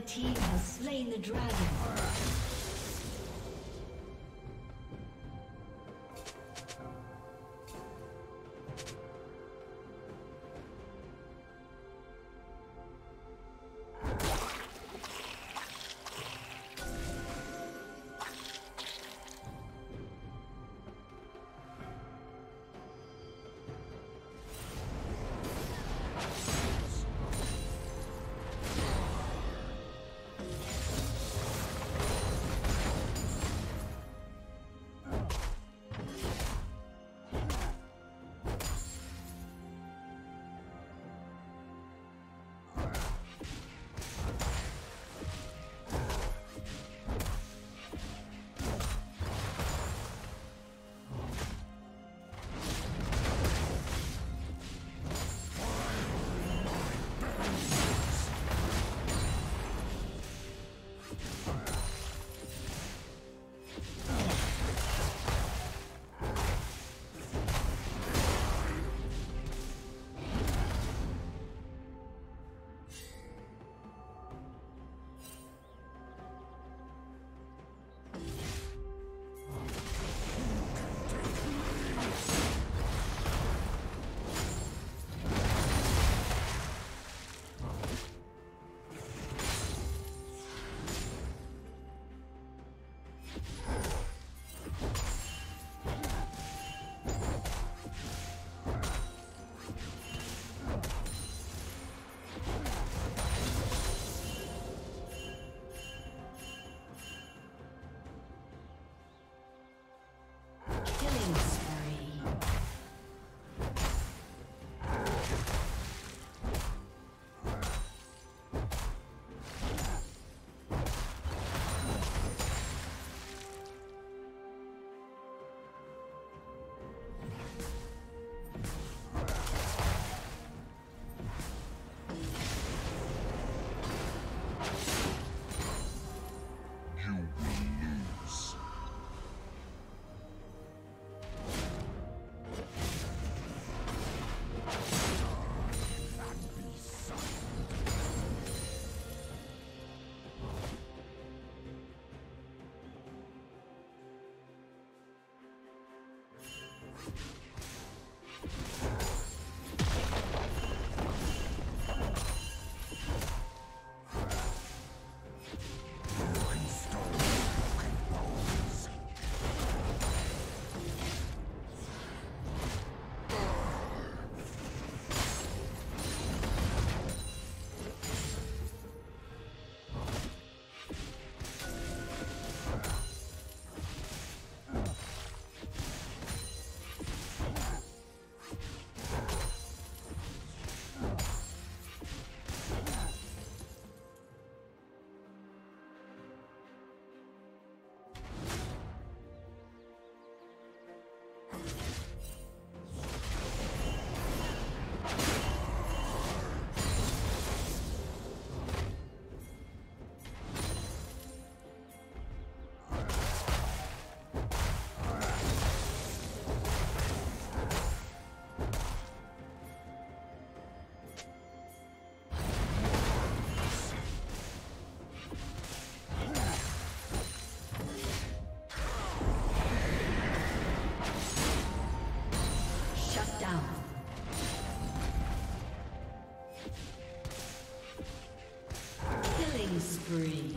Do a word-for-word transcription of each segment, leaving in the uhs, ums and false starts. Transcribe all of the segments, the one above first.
Red team has slain the dragon. Spree.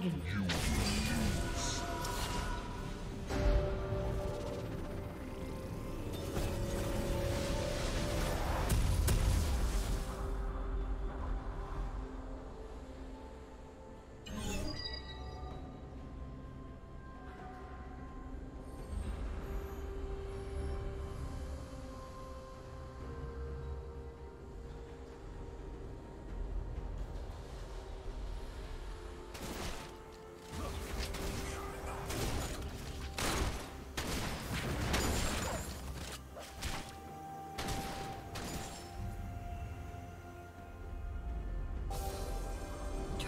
dragon. You lose.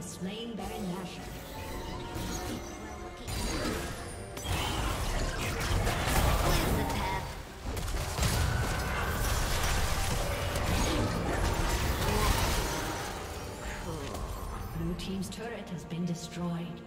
Slain Baron Nashor. Blue team's turret has been destroyed.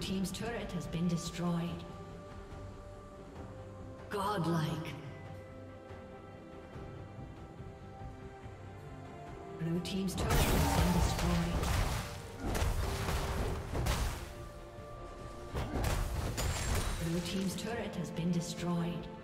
Team's turret has been destroyed. Godlike. Blue team's turret has been destroyed. Blue team's turret has been destroyed.